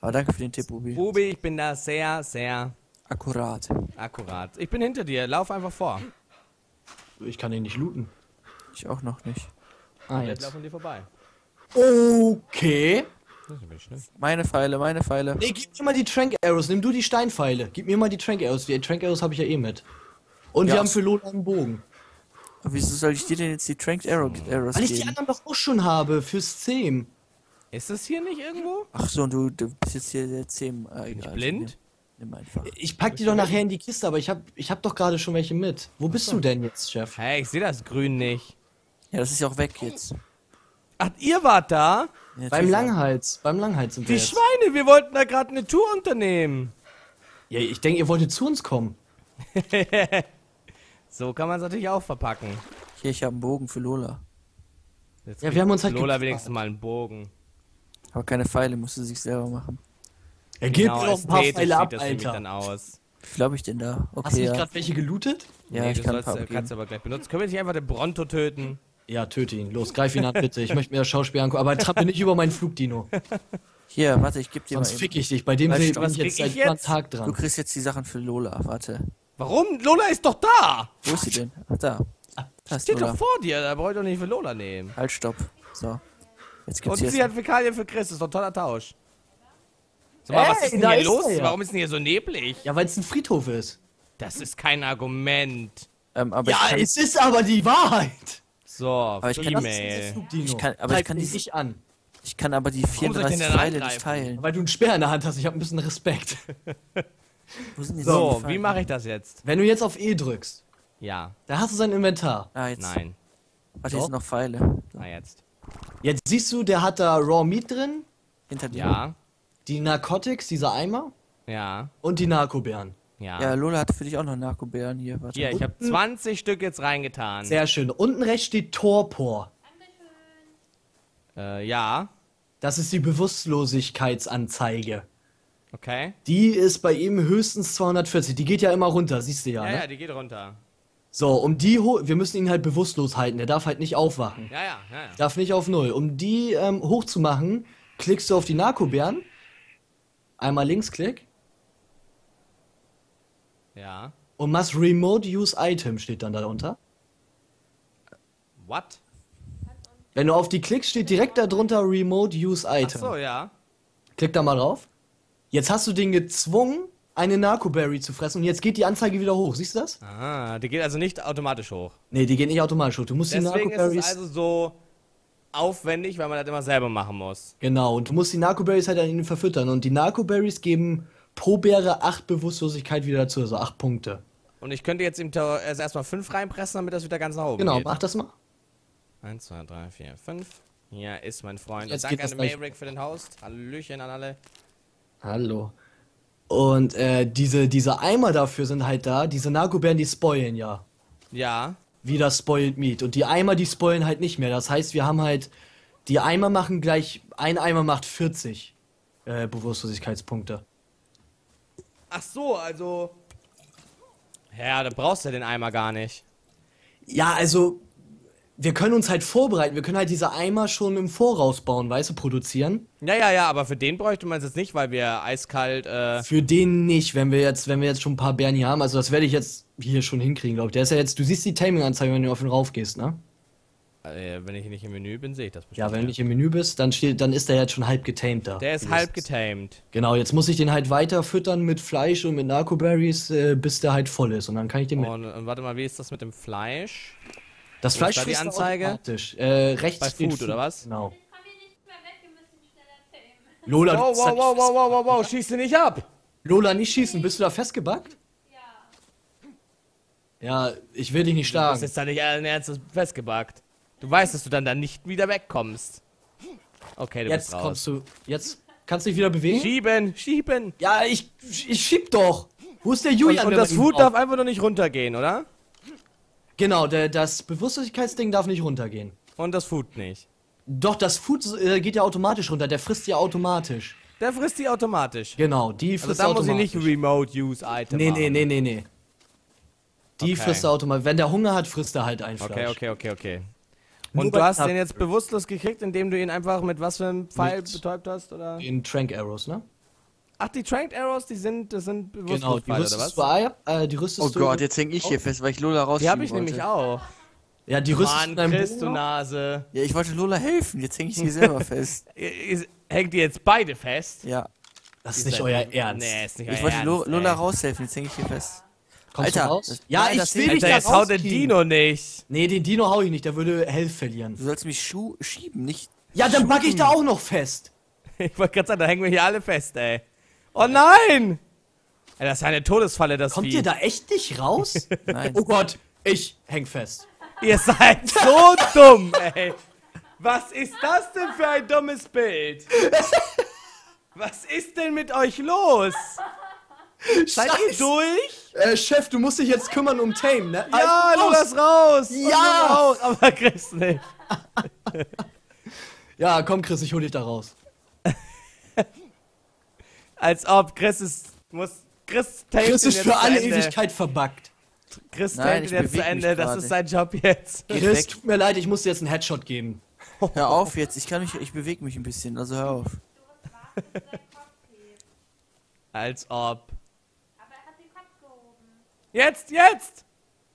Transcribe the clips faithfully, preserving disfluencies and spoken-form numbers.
Aber danke für den Tipp, Ubi. Ubi, ich bin da sehr, sehr... Akkurat. Akkurat. Ich bin hinter dir. Lauf einfach vor. Ich kann ihn nicht looten. Ich auch noch nicht. Ah, jetzt. Ich lauf an dir vorbei. Okay. Meine Pfeile, meine Pfeile. Nee, gib mir mal die Trank Arrows. Nimm du die Steinpfeile. Gib mir mal die Trank Arrows. Die Trank Arrows habe ich ja eh mit. Und ja, wir haben für Lola einen Bogen. Aber wieso soll ich dir denn jetzt die Trank Arrows geben? Weil ich die anderen doch auch schon habe. Fürs Zehn. Ist das hier nicht irgendwo? Ach so, du, du bist jetzt hier der Zehn. Äh, Bin ich blind? Nimm einfach. Ich pack die doch nachher in die Kiste, aber ich hab, ich hab doch gerade schon welche mit. Wo bist du denn jetzt, Chef? Hey, ich sehe das Grün nicht. Ja, das ist ja auch weg jetzt. Ach, ihr wart da? Ja, beim Langhals. Beim Langhals sind wir jetzt. Die Schweine, wir wollten da gerade eine Tour unternehmen. Ja, ich denke, ihr wolltet zu uns kommen. So kann man es natürlich auch verpacken. Hier, ich habe einen Bogen für Lola. Jetzt ja, wir haben uns halt Lola wenigstens mal einen Bogen. Aber keine Pfeile, musst du sich selber machen. Er gibt genau, auch ein paar Pfeile ab, das Alter. Dann aus. Wie viel hab ich denn da? Okay, hast du nicht ja. gerade welche gelootet? Ja, nee, ich kann sollst, kannst du aber gleich benutzen. Können wir nicht einfach den Bronto töten? Ja, töte ihn. Los, greif ihn an, bitte. Ich möchte mir das Schauspiel angucken. Aber trapp mir nicht über meinen Flugdino. Hier, warte, ich geb dir Sonst mal. Sonst fick ich dich. Bei dem sehe ich jetzt ich seit jetzt? Tag dran. Du kriegst jetzt die Sachen für Lola. Warte. Warum? Lola ist doch da! Wo ist sie denn? Ach, da. Das steht Lola. Doch vor dir. Da brauche ich doch nicht für Lola nehmen. Halt, stopp. So. Jetzt gibt's Und sie hat Fäkalien für Chris. Das ist doch ein toller Tausch. So, hey, was ist denn hier ist los? Ja. Warum ist denn hier so neblig? Ja, weil es ein Friedhof ist. Das ist kein Argument. Ähm, aber ja, es ist aber die Wahrheit. So, aber ich kann E-Mail. Ich kann, aber ich kann die nicht an. Ich kann aber die vierunddreißig Pfeile nicht teilen. Weil du einen Speer in der Hand hast. Ich habe ein bisschen Respekt. Wo sind die so, wie mache ich das jetzt? Wenn du jetzt auf E drückst. Ja. Da hast du sein Inventar. Ah, jetzt. Nein. Warte, hier sind noch Pfeile. So. Na jetzt. Jetzt siehst du, der hat da Raw Meat drin. Hinter dir. Ja. Die Narcotics, dieser Eimer. Ja. Und die Narkobären. Ja. Ja, Lola hat für dich auch noch Narkobären hier. Warte. Hier, ich habe zwanzig Stück jetzt reingetan. Sehr schön. Unten rechts steht Torpor. Äh, ja. Das ist die Bewusstlosigkeitsanzeige. Okay. Die ist bei ihm höchstens zweihundertvierzig. Die geht ja immer runter, siehst du ja, ja, ne? Ja, die geht runter. So, um die... Ho wir müssen ihn halt bewusstlos halten. Der darf halt nicht aufwachen. Ja, ja, ja. ja. Darf nicht auf Null. Um die ähm, hochzumachen, klickst du auf die Narkobären. Einmal Linksklick. Ja. Und machst Remote Use Item, steht dann darunter. What? Wenn du auf die klickst, steht direkt darunter Remote Use Item. Ach so, ja. Klick da mal drauf. Jetzt hast du den gezwungen, eine Narcoberry zu fressen und jetzt geht die Anzeige wieder hoch. Siehst du das? Ah, die geht also nicht automatisch hoch. Nee, die geht nicht automatisch hoch. Du musst Deswegen die Narcoberries... ist es also so... aufwendig, weil man das immer selber machen muss. Genau, und du musst die Narcoberries halt an ihnen verfüttern. Und die Narcoberries geben pro Beere acht Bewusstlosigkeit wieder dazu, also acht Punkte. Und ich könnte jetzt also erstmal fünf reinpressen, damit das wieder ganz nach oben genau, geht. Genau, mach das mal. eins, zwei, drei, vier, fünf. Hier ist mein Freund. Jetzt danke an den Maybrick für den Host. Hallöchen an alle. Hallo. Und äh, diese, diese Eimer dafür sind halt da. Diese Narcoberries, die spoilen ja. Ja. Wieder Spoiled Meat. Und die Eimer, die spoilen halt nicht mehr. Das heißt, wir haben halt... Die Eimer machen gleich... Ein Eimer macht vierzig äh, Bewusstlosigkeitspunkte. Ach so, also... Ja, da brauchst du ja den Eimer gar nicht. Ja, also... Wir können uns halt vorbereiten. Wir können halt diese Eimer schon im Voraus bauen, weißt du, produzieren. Ja, ja, ja, aber für den bräuchte man es jetzt nicht, weil wir eiskalt... Äh für den nicht, wenn wir jetzt wenn wir jetzt schon ein paar Bären hier haben. Also das werde ich jetzt hier schon hinkriegen, glaube ich. Der ist ja jetzt... Du siehst die Taming-Anzeige, wenn du auf ihn rauf gehst, ne? Äh, wenn ich nicht im Menü bin, sehe ich das bestimmt. Ja, wenn ja. du nicht im Menü bist, dann steht, dann ist der jetzt schon halb getamed da. Der ist halb getamed. Genau, jetzt muss ich den halt weiter füttern mit Fleisch und mit Narcoberries, äh, bis der halt voll ist. Und dann kann ich den... Und, und warte mal, wie ist das mit dem Fleisch? Das Fleisch da die Anzeige äh, rechts bei Food, Food oder was? Genau. Lola, wow, wow, wow, wow, wow, wow, wow, schieß den nicht ab! Lola, nicht schießen, bist du da festgebackt? Ja. Ja, ich will dich nicht schlagen. Du bist jetzt da nicht allen Ernstes festgebackt. Du weißt, dass du dann da nicht wieder wegkommst. Okay, du jetzt bist raus. Jetzt kommst du, jetzt kannst du dich wieder bewegen? Schieben, schieben! Ja, ich, ich schieb doch! Wo ist der Julian? Und, und das Food darf einfach nur nicht runtergehen, oder? Genau, der, das Bewusstlosigkeitsding darf nicht runtergehen. Und das Food nicht. Doch, das Food äh, geht ja automatisch runter. Der frisst ja automatisch. Der frisst die automatisch? Genau, die frisst also automatisch. Da muss ich nicht Remote Use Item nee, nee, nee, nee, nee. Die okay. frisst automatisch. Wenn der Hunger hat, frisst er halt ein Fleisch. Okay, okay, okay, okay. Und Nur du hast den jetzt bewusstlos gekriegt, indem du ihn einfach mit was für einem Pfeil betäubt hast, oder? In Trank Arrows, ne? Ach, die Tranked Arrows, die sind, das sind bewusst genau, die rüstest du ab, äh, die rüstest du... Oh Gott, jetzt häng ich hier fest, weil ich Lola rausschieben wollte. Die hab ich nämlich auch. Ja, die rüstest du... Mann, Chris, du Nase. Ja, ich wollte Lola helfen, jetzt häng ich sie selber fest. Hängt ihr jetzt beide fest? Ja. Das ist nicht euer Ernst. Nee, ist nicht euer Ernst. Ich wollte Lola raushelfen, jetzt häng ich hier fest. Kommst du raus? Ja, ich will dich da rauskriegen. Jetzt hau den Dino nicht. Nee, den Dino hau ich nicht, der würde Health verlieren. Du sollst mich schieben, nicht... Ja, dann pack ich da auch noch fest. Ich wollte gerade sagen, da hängen wir hier alle fest, ey. Oh nein! Ey, das ist ja eine Todesfalle, das Kommt Vieh. ihr da echt nicht raus? Nein. Oh Gott, ich häng fest. Ihr seid so dumm, ey. Was ist das denn für ein dummes Bild? Was ist denn mit euch los? Seid ihr durch? Äh, Chef, du musst dich jetzt kümmern um Tame, ne? Ja, du lass raus! Ja! Raus. Aber Chris nicht. Ja, komm Chris, ich hol dich da raus. Als ob, Chris ist, muss, Chris tankt Chris ist für alle Ewigkeit verbuggt. Chris tankt jetzt zu Ende, das ist sein Job jetzt. Chris, tut mir leid, ich muss dir jetzt einen Headshot geben. Hör auf jetzt, ich kann mich, ich bewege mich ein bisschen, also hör auf. Als ob. Aber er hat den Kopf gehoben. Jetzt, jetzt!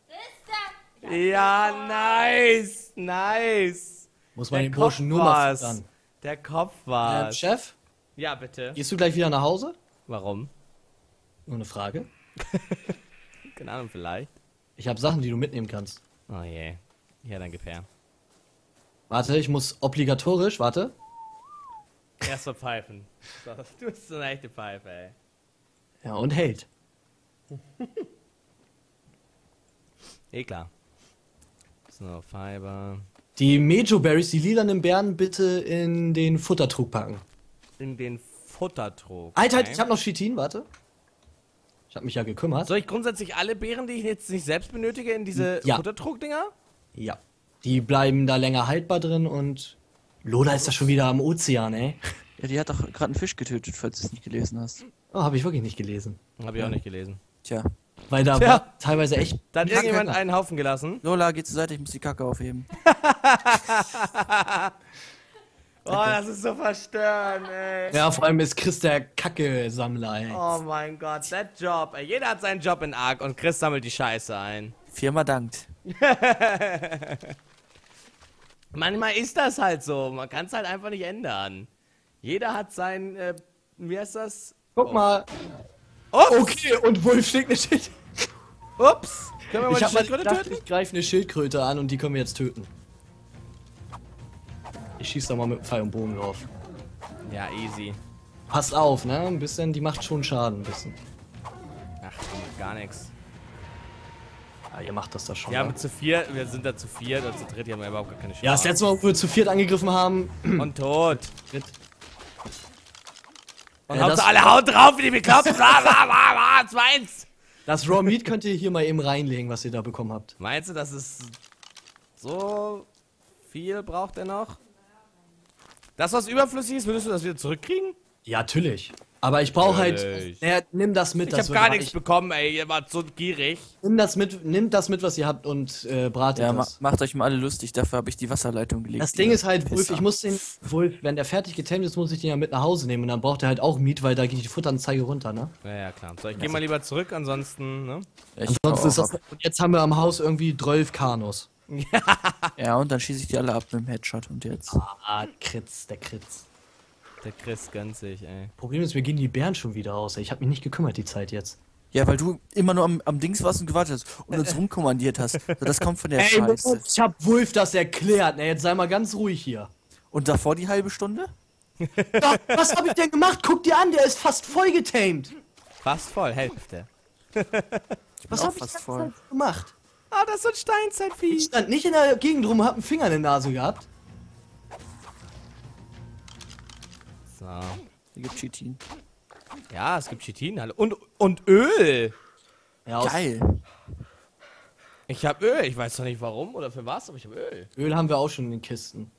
Ist das? Ja, nice, nice. Muss man den Burschen nur mal füttern. Der Kopf war's. Ähm, Chef? Ja, bitte. Gehst du gleich wieder nach Hause? Warum? Nur eine Frage. Keine Ahnung, vielleicht. Ich habe Sachen, die du mitnehmen kannst. Oh je. Ja, danke, fair. Warte, ich muss obligatorisch, warte. Erstmal pfeifen. Du bist so eine echte Pfeife, ey. Ja, und hält. Eh klar. So, Fiber. Die Mejo-Berries, die lilanen Beeren, bitte in den Futtertrug packen. In den Futtertrog. Alter, halt, ich hab noch Chitin, warte. Ich hab mich ja gekümmert. Soll ich grundsätzlich alle Beeren, die ich jetzt nicht selbst benötige, in diese ja. Futtertrog-Dinger? Ja. Die bleiben da länger haltbar drin und... Lola ist da schon wieder am Ozean, ey. Ja, die hat doch gerade einen Fisch getötet, falls du es nicht gelesen hast. Oh, hab ich wirklich nicht gelesen. Hab ich auch nicht gelesen. Tja. Weil da Tja. war teilweise echt... Da hat irgendjemand einen Haufen gelassen. Lola, geh zur Seite, ich muss die Kacke aufheben. Oh, das ist so verstörend, ey. Ja, vor allem ist Chris der Kacke-Sammler, ey. Oh mein Gott, that job, ey. Jeder hat seinen Job in Ark und Chris sammelt die Scheiße ein. Firma dankt. Manchmal ist das halt so. Man kann es halt einfach nicht ändern. Jeder hat sein, äh, wie heißt das? Guck oh. mal. Ups. Okay, und Wolf schlägt eine Schildkröte. Ups. Können wir mal ich eine Schildkröte gedacht, töten? Ich greife eine Schildkröte an und die können wir jetzt töten. Ich schieß doch mal mit Pfeil und Bogen drauf. Ja, easy. Passt auf, ne? Ein bisschen, die macht schon Schaden, ein bisschen. Ach, die macht gar nichts. Ja, ihr macht das da schon. Ja, ne? zu vier, wir sind da zu viert oder zu dritt, die haben wir überhaupt gar keine Chance. Ja, das letzte Mal, wo wir zu viert angegriffen haben. Und tot. Dritt. Und ja, Hauptsache alle hauen drauf, wie die bekloppt. zwei eins. Das Raw Meat könnt ihr hier mal eben reinlegen, was ihr da bekommen habt. Meinst du, das ist so viel braucht er noch? Das, was überflüssig ist, würdest du das wieder zurückkriegen? Ja, natürlich. Aber ich brauche halt... Naja, nimm das mit. Ich das hab gar nichts ich, bekommen, ey. Ihr wart so gierig. Nimm das mit, nimm das mit, was ihr habt und äh, bratet ja, das. Ma macht euch mal alle lustig. Dafür habe ich die Wasserleitung gelegt. Das Ding ist halt, Wolf, ich muss den... Wolf, wenn der fertig getamed ist, muss ich den ja mit nach Hause nehmen. Und dann braucht er halt auch Miet, weil da geht die Futteranzeige runter, ne? Ja, ja, klar. So, ich geh mal lieber zurück, ansonsten, ne? Ja, ich ansonsten ist das... Und jetzt haben wir am Haus irgendwie zwölf Kanus. Ja, und dann schieße ich die alle ab mit dem Headshot und jetzt. Ah, Kritz, der Kritz. Der Chris gönnt sich, ey. Problem ist, wir gehen die Bären schon wieder raus, ey. Ich hab mich nicht gekümmert, die Zeit jetzt. Ja, weil du immer nur am, am Dings warst und gewartet hast und uns rumkommandiert hast. Das kommt von der ey, Scheiße. Ich hab Wolf das erklärt, ey. Jetzt sei mal ganz ruhig hier. Und davor die halbe Stunde? Da, was hab ich denn gemacht? Guck dir an, der ist fast voll getamed. Fast voll, Hälfte. Was hab ich denn gemacht? Ah, das ist so ein Steinzeitvieh. Ich stand nicht in der Gegend rum und hab einen Finger in der Nase gehabt. So. Hier gibt's Chitin. Ja, es gibt Chitin. Hallo. Und, und Öl. Ja, geil. Ich hab Öl. Ich weiß doch nicht warum oder für was, aber ich hab Öl. Öl haben wir auch schon in den Kisten.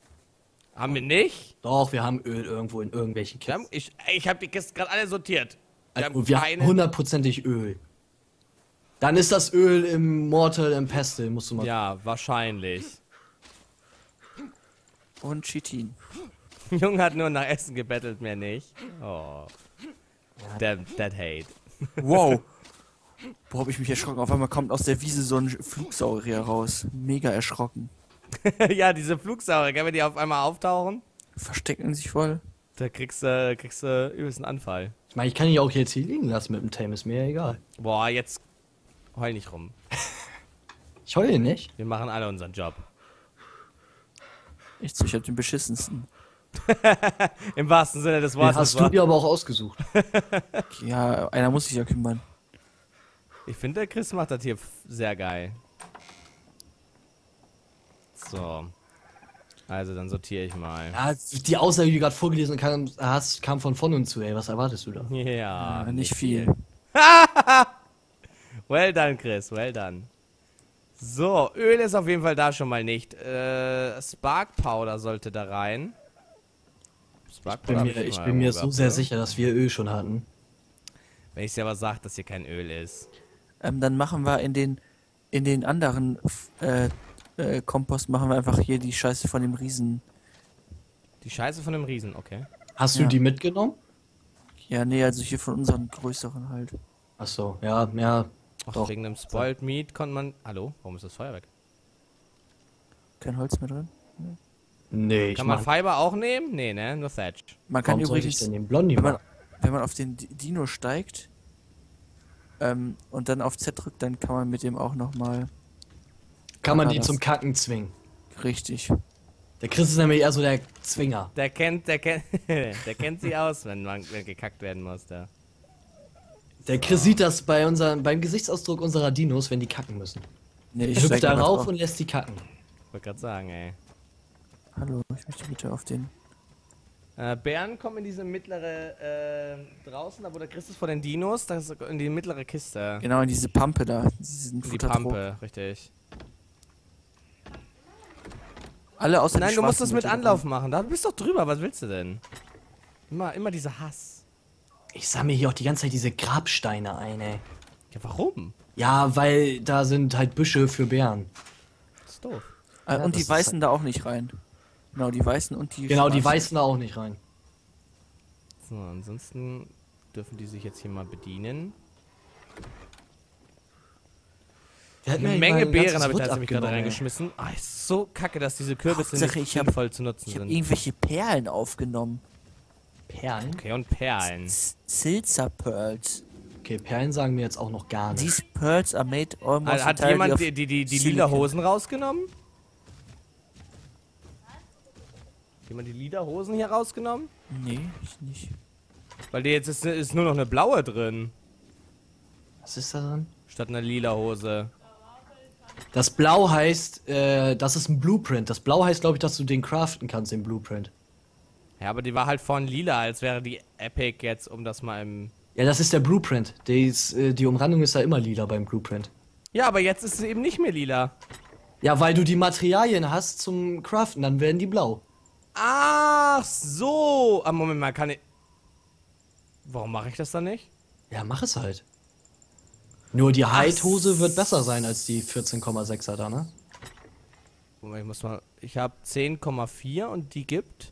Haben wir nicht? Doch, wir haben Öl irgendwo in irgendwelchen Kisten. Haben, ich ich hab die Kisten gerade alle sortiert. Wir also, haben wir keine... haben hundertprozentig Öl. Dann ist das Öl im Mortal im Pestel, musst du mal. Ja, wahrscheinlich. Und Chitin. Junge hat nur nach Essen gebettelt, mehr nicht. Oh. Damn, that hate. Wow. Boah, hab ich mich erschrocken. Auf einmal kommt aus der Wiese so ein Flugsaurier raus. Mega erschrocken. Ja, diese Flugsaurier, wenn die auf einmal auftauchen. Verstecken sich voll. Da kriegst du kriegst, äh, übelst einen Anfall. Ich meine, ich kann die auch jetzt hier liegen lassen mit dem Tame, ist mir ja egal. Boah, jetzt heul nicht rum. Ich heule nicht. Wir machen alle unseren Job. Ich ich hab den beschissensten. Im wahrsten Sinne des Wortes. Den hast du dir aber auch ausgesucht. Ja, einer muss sich ja kümmern. Ich finde, der Chris macht das hier sehr geil. So. Also, dann sortiere ich mal. Ja, die Aussage, die du gerade vorgelesen kam, hast, kam von von und zu, ey. Was erwartest du da? Ja, ja nicht viel. Well done, Chris. Well done. So, Öl ist auf jeden Fall da schon mal nicht. Äh, Spark Powder sollte da rein. Spark Powder. Ich bin mir, ich bin mir so sehr sicher, dass wir Öl schon hatten. Wenn ich es ja aber sage, dass hier kein Öl ist. Ähm, dann machen wir in den, in den anderen äh, äh, Kompost machen wir einfach hier die Scheiße von dem Riesen. Die Scheiße von dem Riesen, okay. Hast ja. du die mitgenommen? Ja, nee, also hier von unseren größeren halt. Ach so, ja, ja. Ach, doch. Wegen dem Spoiled Meat konnte man... Hallo? Warum ist das Feuer weg? Kein Holz mehr drin? Nee. Nee, kann man Fiber auch nehmen? Nee, ne? Nur Thatch. Man kann warum übrigens... Soll ich denn den Blondi machen? Wenn man auf den Dino steigt ähm, und dann auf Z drückt, dann kann man mit dem auch nochmal... Kann man die zum Kacken zwingen. Richtig. Der Chris ist nämlich eher so der Zwinger. Der kennt, der kennt, der kennt sie aus, wenn man wenn gekackt werden muss, da. Der Chris sieht das bei unseren, beim Gesichtsausdruck unserer Dinos, wenn die kacken müssen. Nee, ich hüpft da rauf und lässt die kacken. Ich wollte gerade sagen, ey. Hallo, ich möchte bitte auf den... Äh, Bären kommen in diese mittlere, äh, draußen, da wo der Chris ist vor den Dinos, das ist in die mittlere Kiste. Genau, in diese Pampe da. Diesen die Pampe, richtig. Alle außer nein, du musst es mit Anlauf machen. Da bist du doch drüber, was willst du denn? Immer, immer dieser Hass. Ich sammle hier auch die ganze Zeit diese Grabsteine ein, ey. Ja, warum? Ja, weil da sind halt Büsche für Bären. Das ist doof. Äh, ja, und die weißen halt da auch nicht rein. Genau, die weißen und die... Genau, schwarzen. Die weißen da auch nicht rein. So, ansonsten dürfen die sich jetzt hier mal bedienen. Eine ja Menge Beeren habe ich da nämlich gerade reingeschmissen. Ah, ist so kacke, dass diese Kürbisse Hauptsache nicht sinnvoll zu nutzen sind. Ich habe irgendwelche Perlen aufgenommen. Perlen? Okay, und Perlen. Silzer Pearls. Okay, Perlen sagen mir jetzt auch noch gar nichts. These pearls are made almost also, hat jemand die, die, die, die lila Hosen rausgenommen? Hat jemand die lila Hosen hier rausgenommen? Nee, ich nicht. Weil die jetzt ist, ist nur noch eine blaue drin. Was ist da drin? Statt einer lila Hose. Das Blau heißt, äh, das ist ein Blueprint. Das Blau heißt, glaube ich, dass du den craften kannst, den Blueprint. Ja, aber die war halt vorhin lila, als wäre die Epic jetzt, um das mal im... Ja, das ist der Blueprint. Die, ist, äh, die Umrandung ist ja immer lila beim Blueprint. Ja, aber jetzt ist es eben nicht mehr lila. Ja, weil du die Materialien hast zum Craften, dann werden die blau. Ach so. Ah, Moment mal, kann ich... Warum mache ich das dann nicht? Ja, mach es halt. Nur die Hide-Hose wird besser sein als die vierzehn Komma sechser da, ne? Moment, ich muss mal... Ich habe zehn Komma vier und die gibt...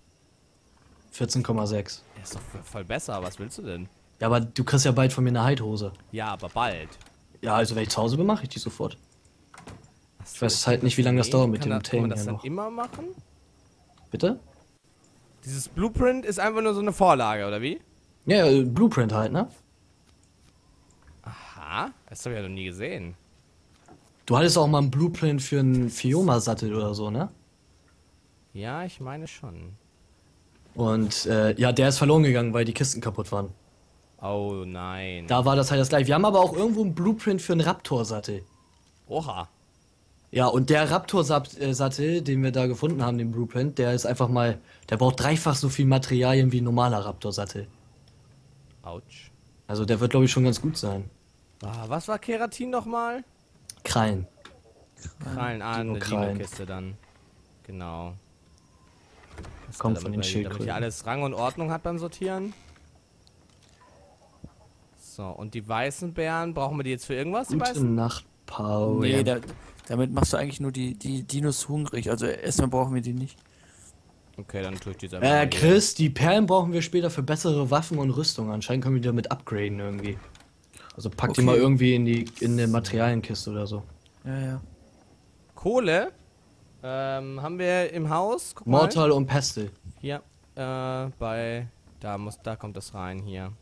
vierzehn Komma sechs. Ja, ist doch voll besser, was willst du denn? Ja, aber du kriegst ja bald von mir eine Hide-Hose. Ja, aber bald. Ja, also wenn ich zu Hause bin, mache ich die sofort. So, ich weiß halt nicht, wie lange das dauert mit dem Tame. Kann man das dann immer machen? Bitte? Dieses Blueprint ist einfach nur so eine Vorlage, oder wie? Ja, ja Blueprint halt, ne? Aha, das habe ich ja noch nie gesehen. Du hattest auch mal einen Blueprint für einen Fioma-Sattel oder so, ne? Ja, ich meine schon. Und äh, ja, der ist verloren gegangen, weil die Kisten kaputt waren. Oh nein. Da war das halt das gleiche. Wir haben aber auch irgendwo einen Blueprint für einen Raptor-Sattel. Oha. Ja, und der Raptor-Sattel, den wir da gefunden haben, den Blueprint, der ist einfach mal... Der braucht dreifach so viel Materialien wie ein normaler Raptor-Sattel. Autsch. Also der wird, glaube ich, schon ganz gut sein. Ah, was war Keratin nochmal? Krallen. Krallen, ah, eine Dino-Kiste dann. Genau. Das kommt von den Schildkröten. Damit hier alles Rang und Ordnung hat beim Sortieren. So, und die weißen Bären, brauchen wir die jetzt für irgendwas? Die Gute Nacht, Paul. Nee, da, damit machst du eigentlich nur die, die Dinos hungrig. Also erstmal brauchen wir die nicht. Okay, dann tue ich die jetzt Äh, Chris, die Perlen brauchen wir später für bessere Waffen und Rüstung. Anscheinend können wir die damit upgraden irgendwie. Also pack okay. die mal irgendwie in die in eine Materialienkiste oder so. Ja, ja. Kohle ähm, haben wir im Haus. Guck Mortal mal. und Pestel. Ja, äh, bei... Da, muss, da kommt das rein, hier.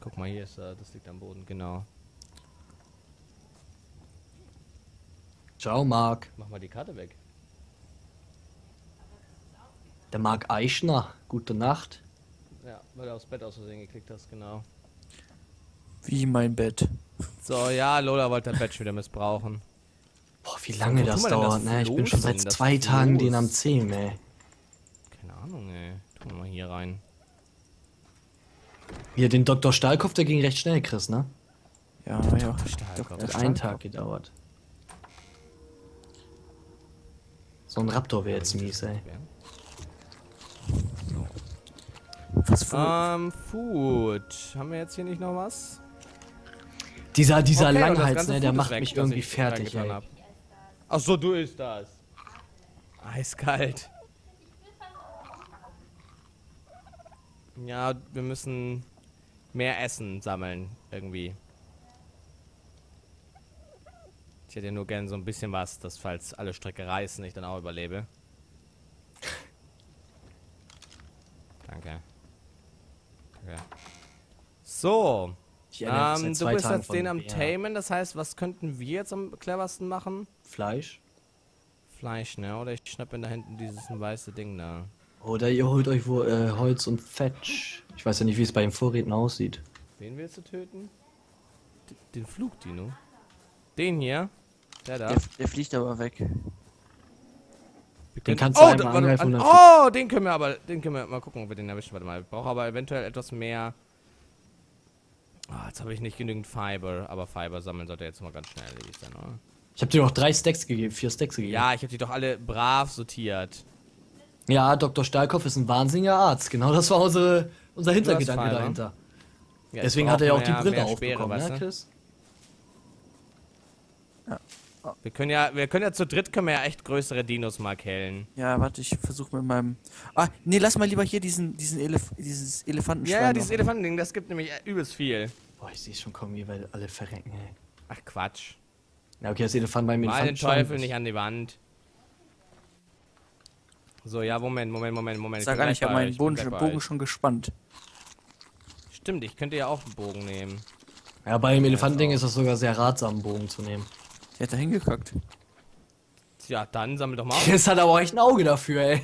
Guck mal, hier ist äh, das liegt am Boden, genau. Ciao, Marc. Mach mal die Karte weg. Der Marc Eichner, gute Nacht. Ja, weil du aufs Bett aus Versehen geklickt hast, genau. Wie mein Bett. So, ja, Lola wollte das Bett schon wieder missbrauchen. Boah, wie lange so, das dauert, ne? Ich bin schon seit zwei Tagen den am Zählen, ey. Keine Ahnung, ey. Tun wir mal hier rein. Hier, den Doktor Steilkopf, der ging recht schnell, Chris, ne? Ja, ja. Doktor Steilkopf. Der hat einen Tag gedauert. So ein Raptor wäre jetzt mies, ey. So. Was Food? Ähm, Food. Haben wir jetzt hier nicht noch was? Dieser, dieser okay, Langhals, ne, der Food macht weg, mich irgendwie fertig, ey. Achso, du isst das. Eiskalt. Ja, wir müssen mehr Essen sammeln, irgendwie. Ich hätte ja nur gern so ein bisschen was, dass falls alle Strecke reißen, ich dann auch überlebe. Danke. Danke. So. Ähm, du bist jetzt den am Tamen, das heißt, was könnten wir jetzt am cleversten machen? Fleisch. Fleisch, ne? Oder ich schnappe da hinten dieses weiße Ding da. Oder ihr holt euch wo, äh, Holz und Fetch. Ich weiß ja nicht, wie es bei den Vorräten aussieht. Wen willst du töten? D den Flugdino. Den hier. Der da. Der, der fliegt aber weg. Den kannst du oh, einmal angreifen. An, oh, den können wir aber, den können wir mal gucken, ob wir den erwischen. Warte mal, ich brauche aber eventuell etwas mehr. Ah, oh, jetzt habe ich nicht genügend Fiber, aber Fiber sammeln sollte jetzt mal ganz schnell erledigt sein, oder? Ich habe dir doch drei Stacks gegeben, vier Stacks gegeben. Ja, ich habe die doch alle brav sortiert. Ja, Doktor Steilkopf ist ein wahnsinniger Arzt. Genau, das war unsere, unser Hintergedanke dahinter. Ja, deswegen hat er ja auch die Brille aufbekommen, ne, Chris? Ja. Oh. Wir können ja, wir können ja zu dritt können wir ja echt größere Dinos mal killen. Ja, warte, ich versuche mit meinem... Ah, nee, lass mal lieber hier diesen, diesen Elef dieses Elefantenschwein. Ja, ja, dieses Elefantending, das gibt nämlich übelst viel. Boah, ich sehe schon kaum, wie wir alle verrecken, ey. Ach, Quatsch. Na, okay, das Elefant bei mir nicht. Mal den Teufel nicht an die Wand. So, ja, Moment, Moment, Moment, Moment. Sag an, ich habe meinen Bogen schon gespannt. Stimmt, ich könnte ja auch einen Bogen nehmen. Ja, bei dem Elefantending ist das sogar sehr ratsam, einen Bogen zu nehmen. Der hat da hingekackt. Tja, dann sammel doch mal auf. Chris hat aber echt ein Auge dafür, ey.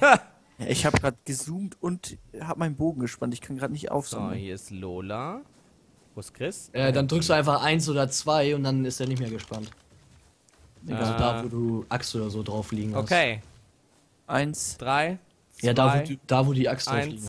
Ich habe gerade gezoomt und habe meinen Bogen gespannt. Ich kann gerade nicht aufsammeln. So, hier ist Lola. Wo ist Chris? Äh, dann drückst du einfach eins oder zwei und dann ist er nicht mehr gespannt. Egal, äh. also da, wo du Axt oder so drauf liegen hast. Okay. Eins, drei, zwei, ja, da wo, die, da, wo die Axt drauf liegen.